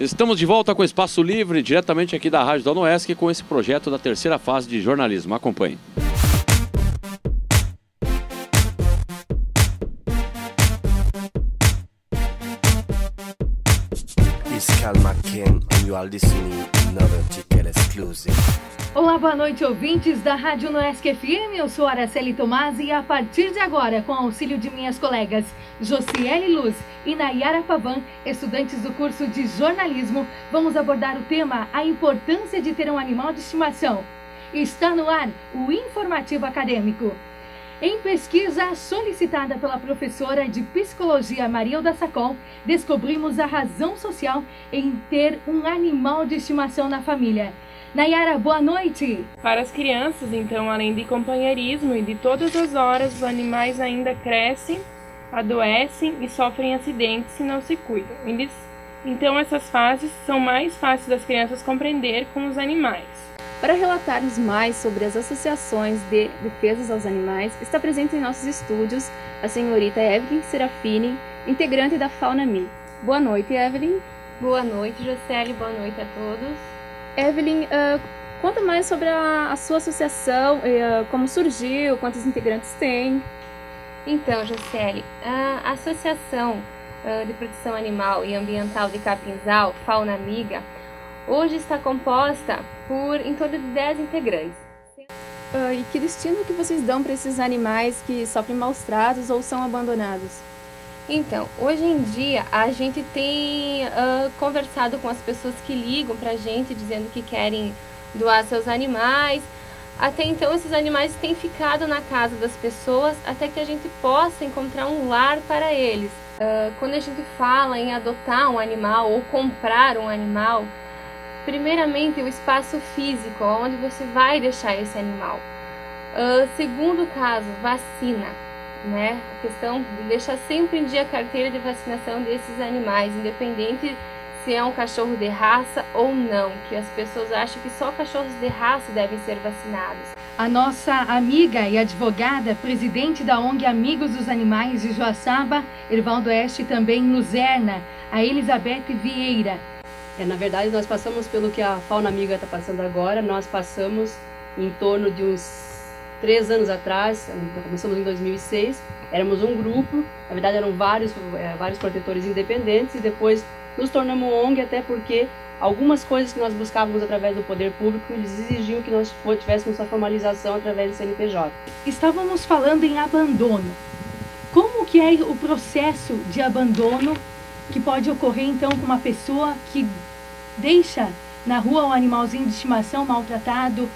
Estamos de volta com o Espaço Livre, diretamente aqui da Rádio da UNOESC, com esse projeto da terceira fase de jornalismo. Acompanhe. Olá, boa noite, ouvintes da Rádio Noesc FM. Eu sou Araceli Tomás e a partir de agora, com auxílio de minhas colegas Jociele Luz e Nayara Pavan, estudantes do curso de jornalismo, vamos abordar o tema A Importância de Ter um Animal de Estimação. Está no ar o Informativo Acadêmico. Em pesquisa solicitada pela professora de psicologia Maria Alda Sacol, descobrimos a razão social em ter um animal de estimação na família. Nayara, boa noite! Para as crianças, então, além de companheirismo e de todas as horas, os animais ainda crescem, adoecem e sofrem acidentes se não se cuidam. Então, essas fases são mais fáceis das crianças compreender com os animais. Para relatarmos mais sobre as associações de defesa aos animais, está presente em nossos estúdios a senhorita Evelyn Serafine, integrante da Fauna Amiga. Boa noite, Evelyn. Boa noite, Jociele. Boa noite a todos. Evelyn, conta mais sobre a sua associação, como surgiu, quantos integrantes tem. Então, Jociele, a Associação de Proteção Animal e Ambiental de Capinzal, Fauna Amiga, hoje está composta por em torno de 10 integrantes. E que destino que vocês dão para esses animais que sofrem maus tratos ou são abandonados? Então, hoje em dia a gente tem conversado com as pessoas que ligam para a gente dizendo que querem doar seus animais. Até então esses animais têm ficado na casa das pessoas até que a gente possa encontrar um lar para eles. Quando a gente fala em adotar um animal ou comprar um animal, primeiramente, o espaço físico, onde você vai deixar esse animal. Segundo caso, vacina, né? A questão de deixar sempre em dia a carteira de vacinação desses animais, independente se é um cachorro de raça ou não, que as pessoas acham que só cachorros de raça devem ser vacinados. A nossa amiga e advogada, presidente da ONG Amigos dos Animais de Joaçaba, Irvaldo Oeste e também Luzerna, a Elisabete Vieira. Na verdade, nós passamos pelo que a Fauna Amiga está passando agora. Nós passamos em torno de uns 3 anos atrás, começamos em 2006, éramos um grupo, na verdade eram vários protetores independentes e depois nos tornamos ONG até porque algumas coisas que nós buscávamos através do poder público, eles exigiam que nós tivéssemos a formalização através do CNPJ. Estávamos falando em abandono. Como que é o processo de abandono que pode ocorrer então com uma pessoa que deixa na rua um animalzinho de estimação maltratado?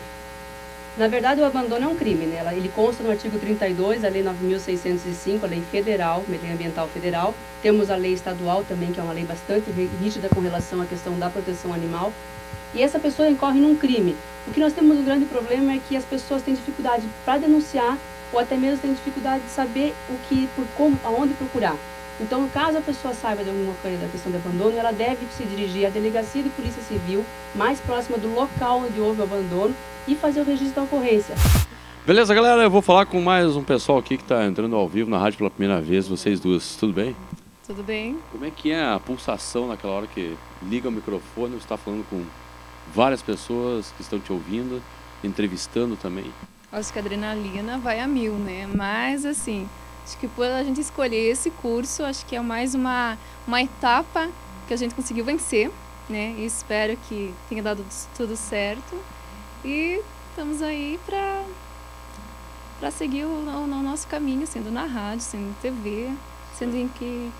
Na verdade, o abandono é um crime, né? Ele consta no artigo 32 da Lei 9605, a Lei Federal, Lei Ambiental Federal. Temos a Lei Estadual também, que é uma lei bastante rígida com relação à questão da proteção animal. E essa pessoa incorre num crime. O que nós temos um grande problema é que as pessoas têm dificuldade para denunciar ou até mesmo têm dificuldade de saber aonde procurar. Então, caso a pessoa saiba de alguma coisa da questão de abandono, ela deve se dirigir à Delegacia de Polícia Civil, mais próxima do local onde houve o abandono, e fazer o registro da ocorrência. Beleza, galera? Eu vou falar com mais um pessoal aqui que está entrando ao vivo na rádio pela primeira vez, vocês duas. Tudo bem? Tudo bem. Como é que é a pulsação naquela hora que liga o microfone, você está falando com várias pessoas que estão te ouvindo, entrevistando também? Acho que a adrenalina vai a mil, né? Mas, assim, acho que por a gente escolher esse curso, acho que é mais uma etapa que a gente conseguiu vencer, né? E espero que tenha dado tudo certo. E estamos aí para seguir o nosso caminho, sendo na rádio, sendo na TV, sendo em que...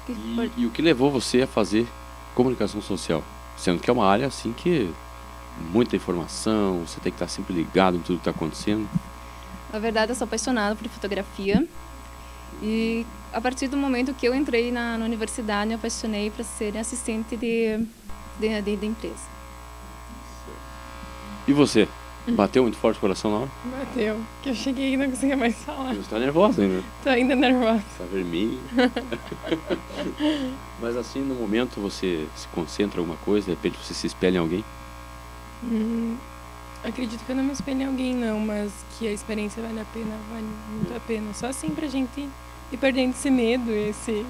E o que levou você a fazer comunicação social? Sendo que é uma área assim que muita informação, você tem que estar sempre ligado em tudo que está acontecendo. Na verdade, eu sou apaixonada por fotografia. E a partir do momento que eu entrei na universidade, me apaixonei para ser assistente de empresa. E você? Bateu muito forte o coração na hora? Bateu, porque eu cheguei e não conseguia mais falar. Você está nervosa ainda? Estou ainda nervosa. Está vermelha. Mas assim, no momento você se concentra em alguma coisa? De repente você se espelha em alguém? Acredito que eu não me espelho em alguém, não, mas que a experiência vale a pena, vale muito a pena. Só assim pra gente ir perdendo esse medo, esse...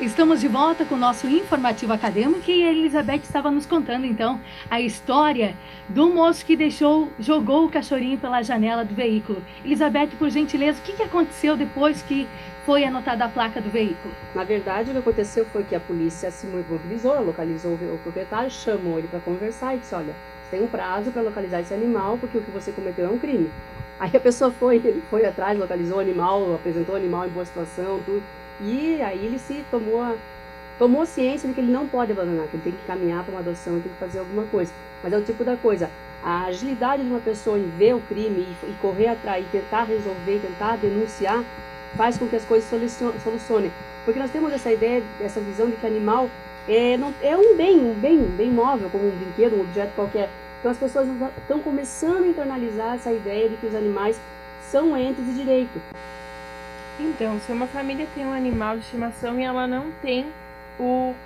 Estamos de volta com o nosso informativo acadêmico e a Elisabete estava nos contando, então, a história do moço que jogou o cachorrinho pela janela do veículo. Elisabete, por gentileza, o que aconteceu depois que foi anotada a placa do veículo? Na verdade, o que aconteceu foi que a polícia se mobilizou, localizou o proprietário, chamou ele para conversar e disse, olha, você tem um prazo para localizar esse animal porque o que você cometeu é um crime. Aí a pessoa ele foi atrás, localizou o animal, apresentou o animal em boa situação, tudo. E aí ele se tomou ciência de que ele não pode abandonar, que ele tem que caminhar para uma adoção, tem que fazer alguma coisa. Mas é o tipo da coisa, a agilidade de uma pessoa em ver o crime e correr atrás, e tentar resolver, tentar denunciar, faz com que as coisas solucionem. Porque nós temos essa ideia, essa visão de que animal é um bem móvel, como um brinquedo, um objeto qualquer. Então as pessoas estão começando a internalizar essa ideia de que os animais são entes de direito. Então, se uma família tem um animal de estimação e ela não tem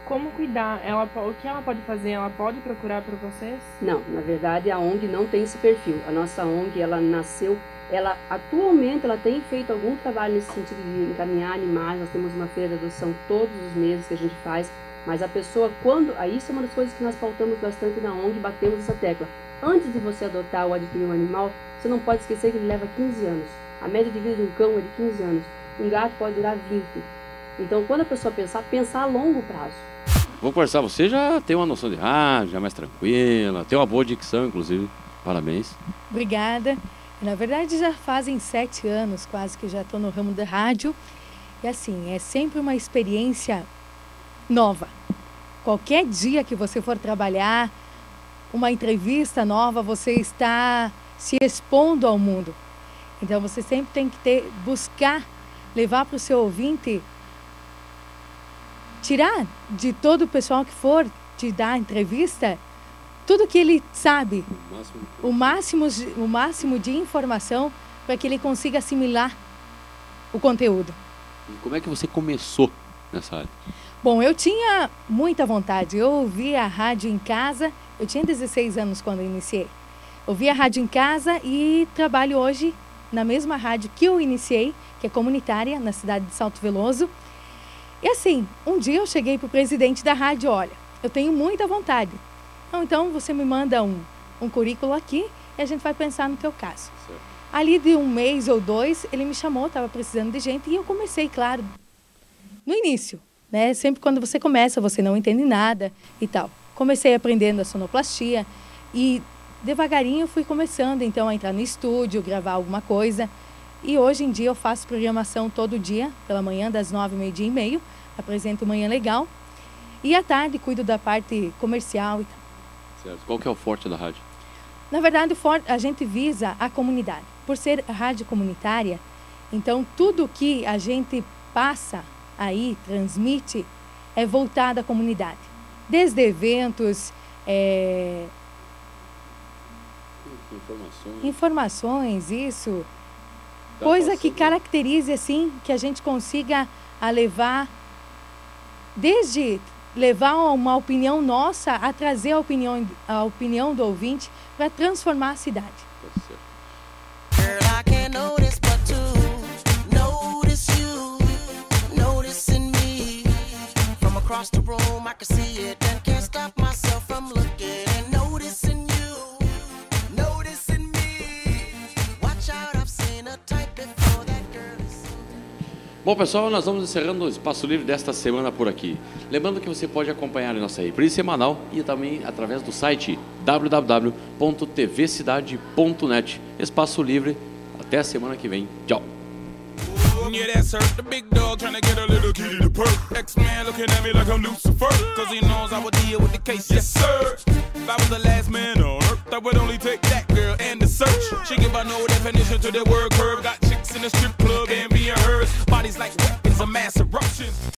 como cuidar, o que ela pode fazer? Ela pode procurar por vocês? Não, na verdade a ONG não tem esse perfil. A nossa ONG, ela nasceu, atualmente ela tem feito algum trabalho nesse sentido de encaminhar animais. Nós temos uma feira de adoção todos os meses que a gente faz, mas a pessoa isso é uma das coisas que nós pautamos bastante na ONG, batemos essa tecla. Antes de você adotar ou adquirir um animal, você não pode esquecer que ele leva 15 anos. A média de vida de um cão é de 15 anos. Um gato pode durar 20. Então, quando a pessoa pensar a longo prazo. Vou conversar, você já tem uma noção de rádio, já é mais tranquila, tem uma boa dicção, inclusive. Parabéns. Obrigada. Na verdade, já fazem 7 anos quase que já estou no ramo da rádio. E assim, é sempre uma experiência nova. Qualquer dia que você for trabalhar, uma entrevista nova, você está se expondo ao mundo. Então, você sempre tem que buscar levar para o seu ouvinte, tirar de todo o pessoal que for te dar entrevista, tudo que ele sabe, o máximo de informação para que ele consiga assimilar o conteúdo. E como é que você começou nessa área? Bom, eu tinha muita vontade. Eu ouvia a rádio em casa, eu tinha 16 anos quando eu iniciei. Ouvia a rádio em casa e trabalho hoje na mesma rádio que eu iniciei, que é comunitária, na cidade de Salto Veloso. E assim, um dia eu cheguei para o presidente da rádio, olha, eu tenho muita vontade. Então você me manda um currículo aqui e a gente vai pensar no teu caso. Certo. Ali de um mês ou dois, ele me chamou, estava precisando de gente e eu comecei, claro, no início, né? Sempre quando você começa, você não entende nada e tal. Comecei aprendendo a sonoplastia e devagarinho eu fui começando, então, a entrar no estúdio, gravar alguma coisa. E hoje em dia eu faço programação todo dia, pela manhã, das 9h, meio-dia e meio. Apresento Manhã Legal. E à tarde cuido da parte comercial e tal. Certo. Qual que é o forte da rádio? Na verdade, a gente visa a comunidade. Por ser rádio comunitária, então tudo que a gente passa aí, transmite, é voltado à comunidade. Desde eventos, informações, isso, tá, coisa que caracterize assim, que a gente consiga levar, desde levar uma opinião nossa, a trazer a opinião do ouvinte para transformar a cidade. Bom, pessoal, nós vamos encerrando o Espaço Livre desta semana por aqui. Lembrando que você pode acompanhar a nossa reprise semanal e também através do site www.tvcidade.net. Espaço Livre, até a semana que vem. Tchau! In the strip club and being hers, bodies like weapons of mass eruption.